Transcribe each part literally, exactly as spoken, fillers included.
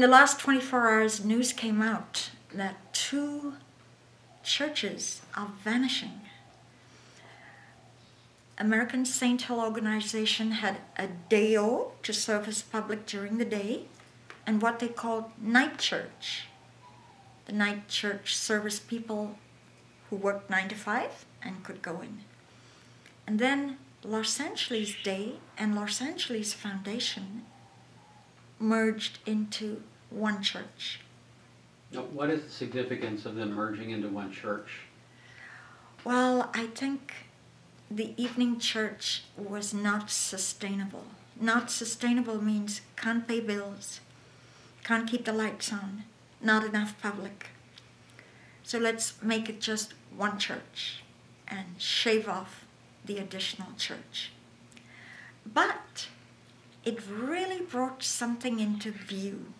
in the last twenty-four hours, news came out that two churches are vanishing. American Saint Hill Organization had a day-o to serve as public during the day, and what they called night church. The night church serviced people who worked nine to five and could go in. And then Los Angeles Day and Los Angeles Foundation merged into one church. Now, what is the significance of them merging into one church? Well, I think the evening church was not sustainable. Not sustainable means can't pay bills, can't keep the lights on, not enough public. So let's make it just one church and shave off the additional church. But it really brought something into view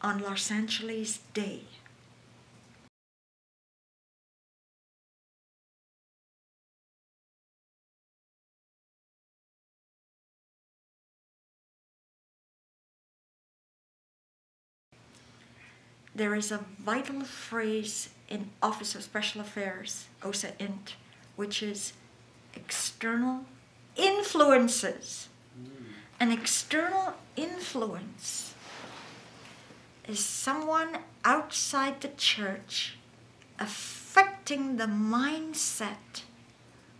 on Los Angeles Day. There is a vital phrase in Office of Special Affairs, O S A I N T, which is external influences. Mm. An external influence is someone outside the church affecting the mindset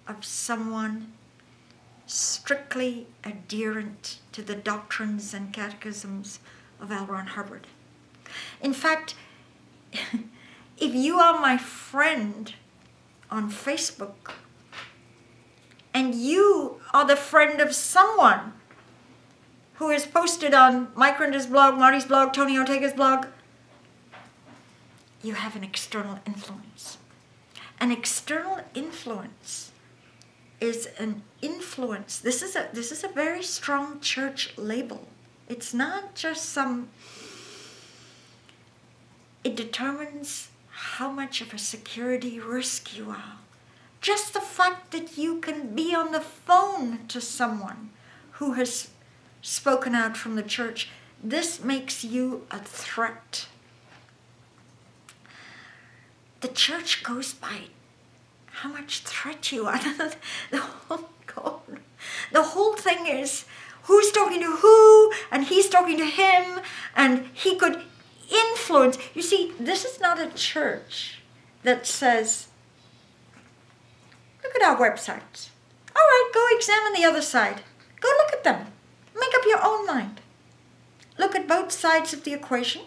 of someone strictly adherent to the doctrines and catechisms of L. Ron Hubbard. In fact, if you are my friend on Facebook and you are the friend of someone who is posted on Mike Rinder's blog, Marty's blog, Tony Ortega's blog, you have an external influence. An external influence is an influence. This is a, this is a very strong church label. It's not just some... It determines how much of a security risk you are. Just the fact that you can be on the phone to someone who has spoken out from the church, this makes you a threat. The church goes by how much threat you are. The whole, God, the whole thing is who's talking to who, and he's talking to him, and he could influence. You see, this is not a church that says, look at our websites. All right, go examine the other side. Go look at them. Make up your own mind. Look at both sides of the equation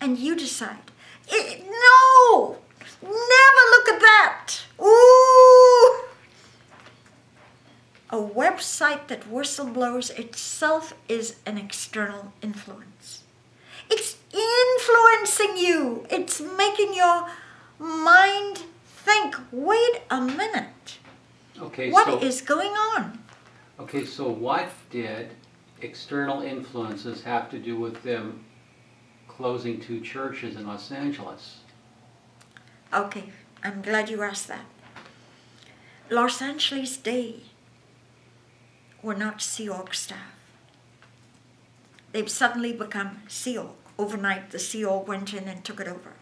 and you decide. It, no! Never look at that! Ooh! A website that whistleblows itself is an external influence. It's influencing you. It's making your mind think, wait a minute. Okay, what so, is going on? Okay, so what did external influences have to do with them closing two churches in Los Angeles? Okay, I'm glad you asked that. Los Angeles Day were not Sea Org staff. They've suddenly become Sea Org. Overnight, the Sea Org went in and took it over.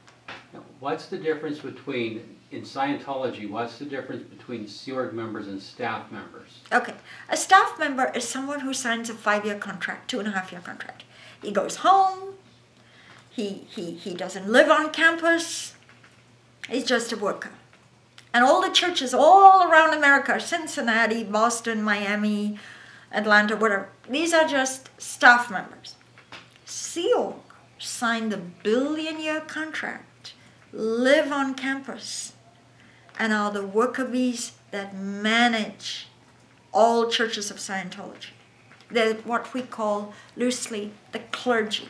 Now, what's the difference between, in Scientology, what's the difference between Sea Org members and staff members? Okay, a staff member is someone who signs a five-year contract, two-and-a-half-year contract. He goes home, he, he, he doesn't live on campus, he's just a worker. And all the churches all around America, Cincinnati, Boston, Miami, Atlanta, whatever, these are just staff members. Sea Org signed the billion-year contract, live on campus, and are the worker bees that manage all churches of Scientology. They're what we call, loosely, the clergy.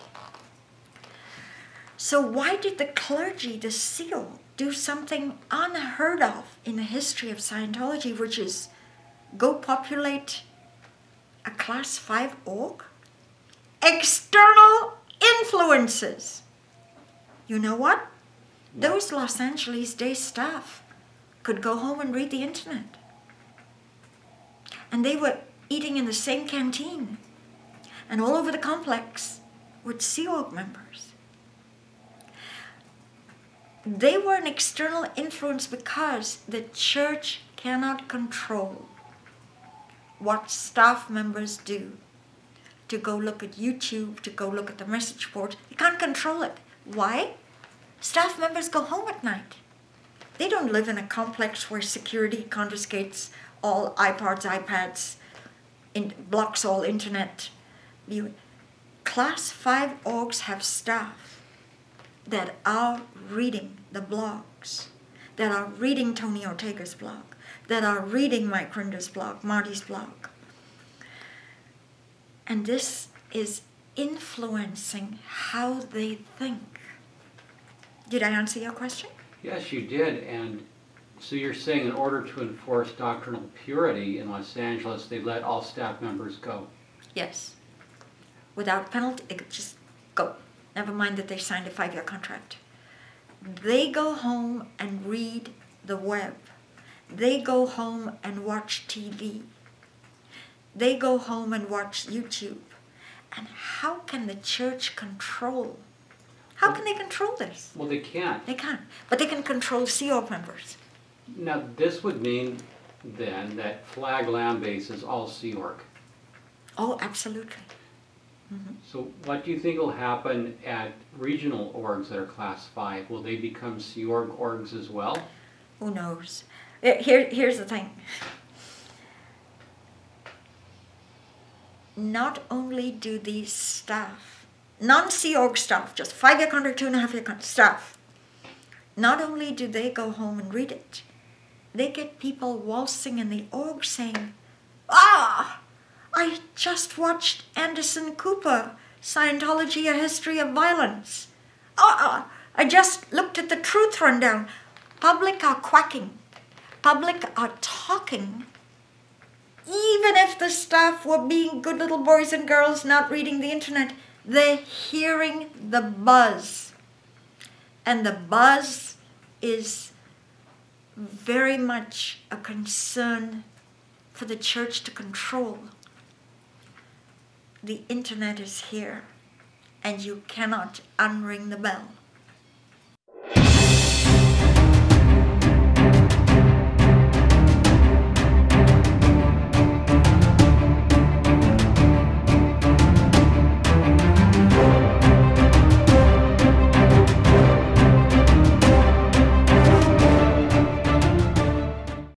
So why did the clergy, the Sea Org, do something unheard of in the history of Scientology, which is go populate a class five org? External influences. You know what? Those Los Angeles Day staff could go home and read the internet. And they were eating in the same canteen. and all over the complex were Sea Org members. They were an external influence because the church cannot control what staff members do, to go look at YouTube, to go look at the message board. They can't control it. Why? Staff members go home at night. They don't live in a complex where security confiscates all iPods, iPads, in, blocks all internet. You, class five orgs have staff that are reading the blogs, that are reading Tony Ortega's blog, that are reading Mike Rinder's blog, Marty's blog. And this is influencing how they think. Did I answer your question? Yes, you did. And so you're saying in order to enforce doctrinal purity in Los Angeles, they let all staff members go? Yes. Without penalty, they could just go. Never mind that they signed a five-year contract. They go home and read the web. They go home and watch T V. They go home and watch YouTube. And how can the church control? How well, can they control this? Well, they can't. They can't. But they can control Sea Org members. Now, this would mean, then, that Flag Land Base is all Sea Org. Oh, absolutely. Mm-hmm. So what do you think will happen at regional orgs that are Class five? Will they become Sea Org orgs as well? Who knows? Here, here's the thing. Not only do these staff, non-Sea Org staff, just five-year contract, two-and-a-half-year contract staff, not only do they go home and read it, they get people waltzing in the org saying, "Ah, I just watched Anderson Cooper, Scientology, A History of Violence. Ah, I just looked at the Truth Rundown." Public are quacking. Public are talking, even if the staff were being good little boys and girls not reading the internet, they're hearing the buzz. And the buzz is very much a concern for the church to control. The internet is here, and you cannot unring the bell.